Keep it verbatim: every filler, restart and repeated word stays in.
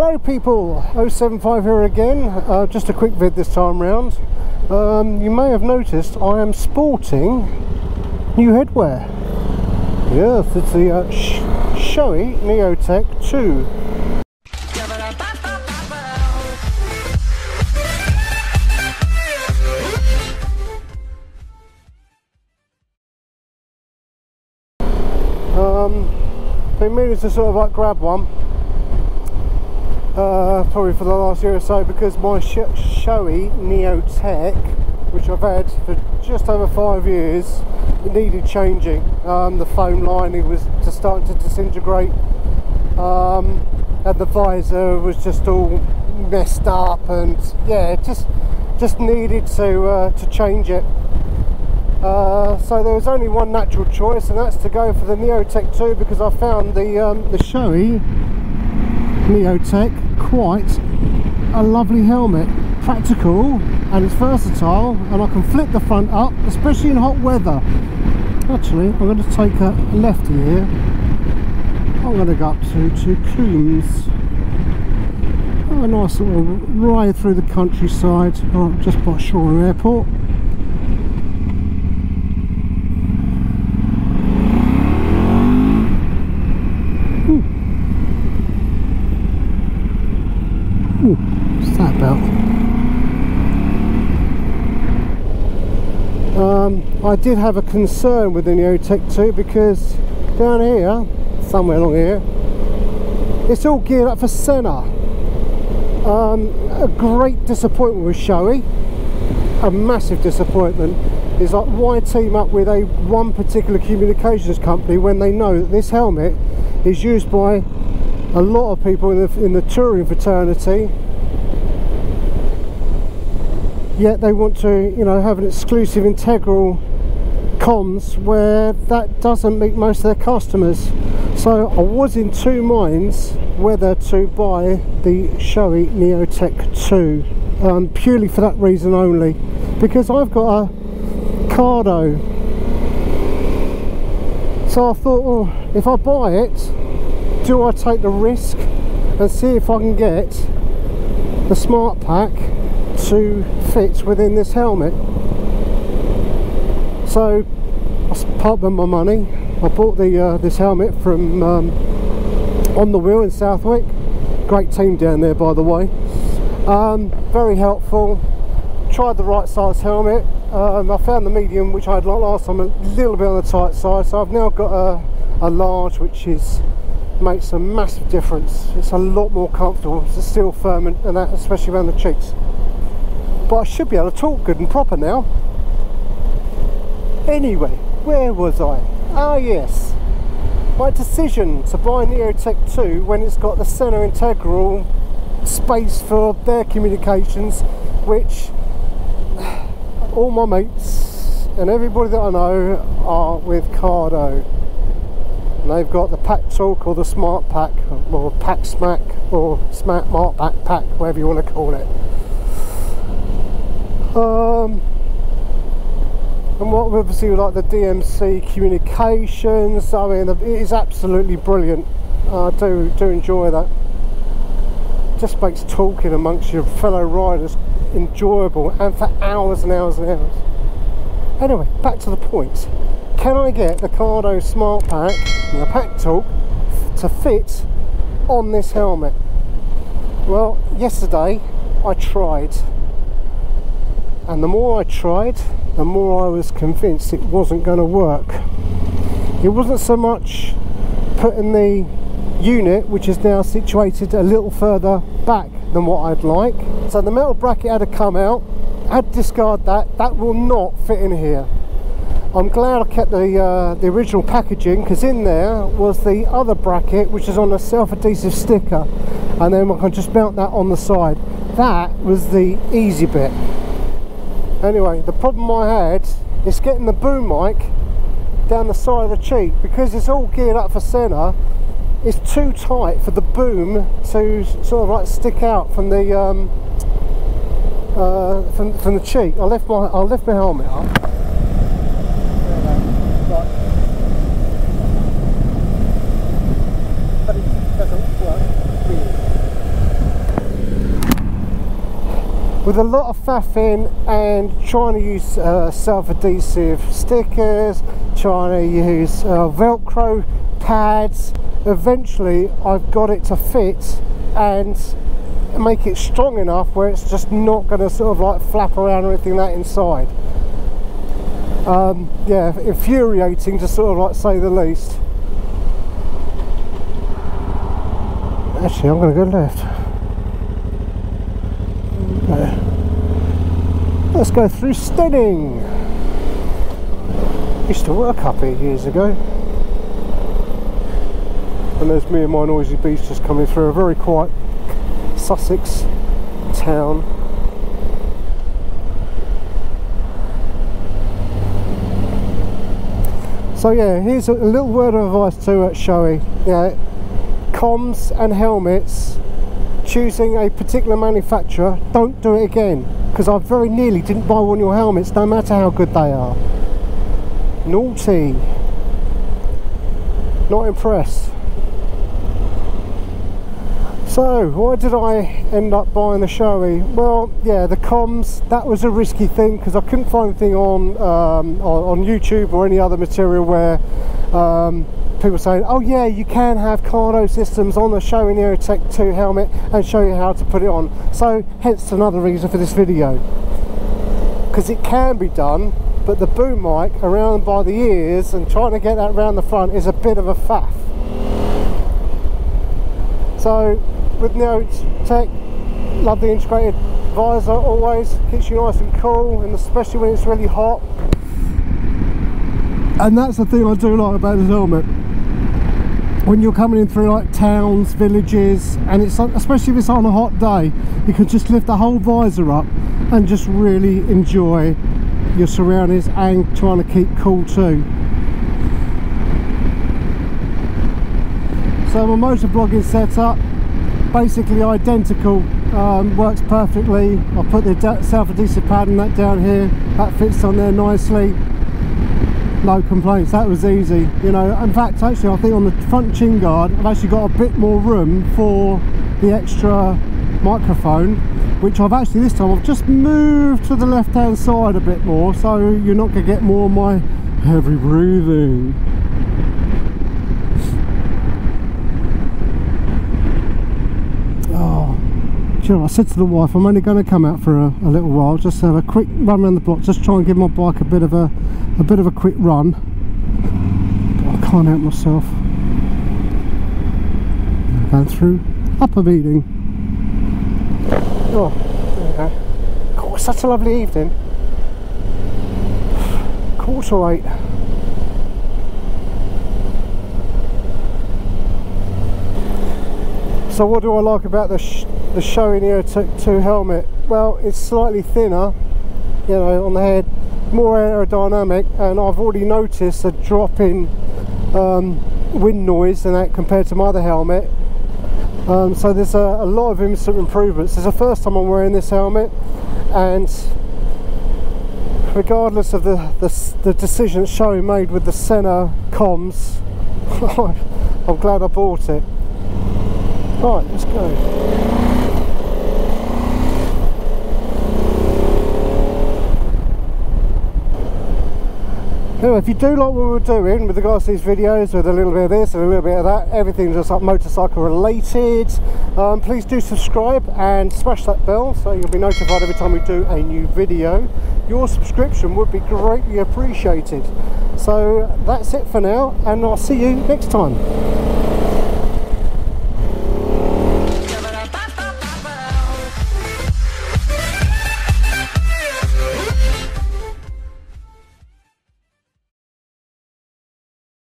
Hello people, oh seven five here again, uh, just a quick vid this time round. Um, you may have noticed I am sporting new headwear. Yes, it's the uh, Shoei Neotec two. Been meaning to sort of like grab one uh, probably for the last year or so, because my Shoei Neotec, which I've had for just over five years, it needed changing. Um, the foam lining was just starting to disintegrate, um, and the visor was just all messed up, and yeah, it just just needed to uh, to change it. Uh, so there was only one natural choice, and that's to go for the Neotec two, because I found the um, the Shoei Neotec quite a lovely helmet. Practical, and it's versatile, and I can flip the front up, especially in hot weather. Actually, I'm going to take a lefty here. I'm going to go up to, to Cuyvese. Have a nice little ride through the countryside, oh, just by Shore Airport. Ooh, what's that about? Um, I did have a concern with the Neotec two, because down here, somewhere along here, it's all geared up for Sena. Um, a great disappointment with Shoei, a massive disappointment, is like, why team up with a one particular communications company when they know that this helmet is used by a lot of people in the, in the touring fraternity, yet they want to, you know, have an exclusive integral comms where that doesn't meet most of their customers. So I was in two minds whether to buy the Shoei Neotec two, um, purely for that reason only, because I've got a Cardo. So I thought, oh, if I buy it, do I take the risk and see if I can get the Smartpack to fit within this helmet? So I pardoned my money. I bought the uh, this helmet from um, On the Wheel in Southwick. Great team down there, by the way. Um, very helpful. Tried the right size helmet. Um, I found the medium, which I had last time, a little bit on the tight side. So I've now got a, a large, which is makes a massive difference. It's a lot more comfortable. It's still firm, and, and that, especially around the cheeks. But I should be able to talk good and proper now. Anyway, where was I? Ah yes, my decision to buy Neotec two when it's got the Sena integral space for their communications, which all my mates and everybody that I know are with Cardo. And they've got the Packtalk or the Smartpack or Pack Smack or Smartpack Pack, whatever you want to call it. Um, and what obviously like the D M C communications, I mean, it is absolutely brilliant. I do do enjoy that. Just makes talking amongst your fellow riders enjoyable, and for hours and hours and hours. Anyway, back to the point. Can I get the Cardo Smartpack and the Packtalk to fit on this helmet? Well, yesterday I tried, and the more I tried, the more I was convinced it wasn't going to work. It wasn't so much putting the unit, which is now situated a little further back than what I'd like. So the metal bracket had to come out. I had to discard that. That will not fit in here. I'm glad I kept the uh, the original packaging, because in there was the other bracket, which is on a self-adhesive sticker, and then I can just mount that on the side. That was the easy bit. Anyway, the problem I had is getting the boom mic down the side of the cheek, because it's all geared up for Sena. It's too tight for the boom to sort of like stick out from the um, uh, from from the cheek. I left my I left my helmet up. But it doesn't work really. with a lot of faffing and trying to use uh, self-adhesive stickers, trying to use uh, Velcro pads. Eventually I've got it to fit and make it strong enough where it's just not going to sort of like flap around or anything like that inside. Um, yeah, infuriating to sort of like say the least. Actually, I'm going to go left. Okay. Let's go through Steyning. Used to work up here years ago. And there's me and my noisy beast just coming through a very quiet Sussex town. So yeah, here's a little word of advice to uh, Shoei. Yeah, comms and helmets, choosing a particular manufacturer, don't do it again, because I very nearly didn't buy one of your helmets no matter how good they are. Naughty. Not impressed. So why did I end up buying the Shoei? Well, yeah, the comms, that was a risky thing because I couldn't find anything on, um, on on YouTube or any other material where um, people were saying, oh yeah, you can have Cardo systems on the Shoei Neotec two helmet and show you how to put it on. So hence another reason for this video, because it can be done, but the boom mic around by the ears and trying to get that round the front is a bit of a faff. So with Neotec, love the integrated visor always, keeps you nice and cool, and especially when it's really hot. And that's the thing I do like about this helmet. When you're coming in through like towns, villages, and it's like, especially if it's on a hot day, you can just lift the whole visor up and just really enjoy your surroundings and trying to keep cool too. So my motorblogging setup, basically identical, um, works perfectly. I put the self-adhesive pad and that down here, that fits on there nicely. No complaints, that was easy. You know, in fact, actually, I think on the front chin guard, I've actually got a bit more room for the extra microphone, which I've actually this time I've just moved to the left-hand side a bit more, so you're not going to get more of my heavy breathing. I said to the wife, I'm only going to come out for a, a little while, just have a quick run around the block, just try and give my bike a bit of a a bit of a quick run. I can't help myself. I'm going through Upper Beeding. Oh, there you go. God, it's such a lovely evening. Quarter eight. So what do I like about the sh the Shoei Neotec two helmet? Well, it's slightly thinner, you know, on the head, more aerodynamic, and I've already noticed a drop in um, wind noise and that compared to my other helmet. Um, so there's a, a lot of instant improvements. It's the first time I'm wearing this helmet, and regardless of the the, the decision Shoei made with the Sena comms, I'm glad I bought it. Right, let's go. Anyway, if you do like what we're doing with regards to these videos, with a little bit of this and a little bit of that, everything just like motorcycle related, um, please do subscribe and smash that bell so you'll be notified every time we do a new video. Your subscription would be greatly appreciated. So that's it for now, and I'll see you next time.